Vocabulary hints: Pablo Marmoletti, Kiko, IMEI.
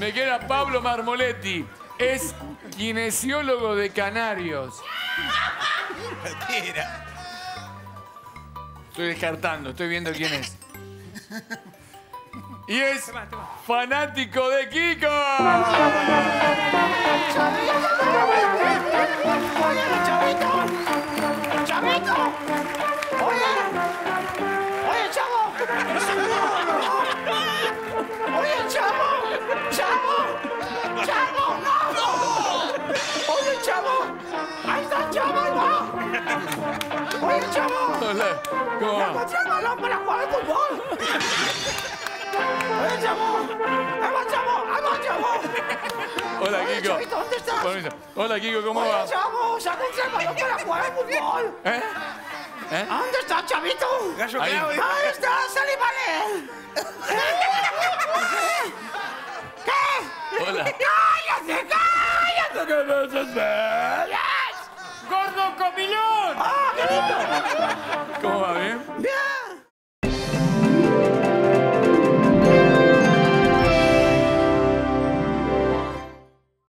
Me queda Pablo Marmoletti. Es kinesiólogo de Canarios. Mentira. Estoy descartando, estoy viendo quién es. Y es fanático de Kiko. ¡Chavito! ¡Chavito! ¡Oye! ¡Oye, chavo! ¡Es un mono! ¡Oye, chavo! ¡Chavo! ¡Chavo! ¡No! ¡No! ¡Oye, chavo! ¡Ahí está el chavo! ¡No! ¡Oye, chavo! Hola. ¿Cómo va? ¡Me encontré el balón para jugar al fútbol! ¡Oye, chavo! ¡Vamos, chavo! ¡Vamos, chavo! Hola, Kiko. Chavito, ¿dónde estás? Bonito. Hola, Kiko, ¿cómo va? ¡Oye, chavo! ¡Sáquense el balón para jugar al fútbol! ¿Eh? ¿Eh? ¿Dónde estás, chavito? Ahí. ¡Ahí estás, animales! ¿Qué? Hola. ¡Cállate, cállate! ¡No, no, no, no!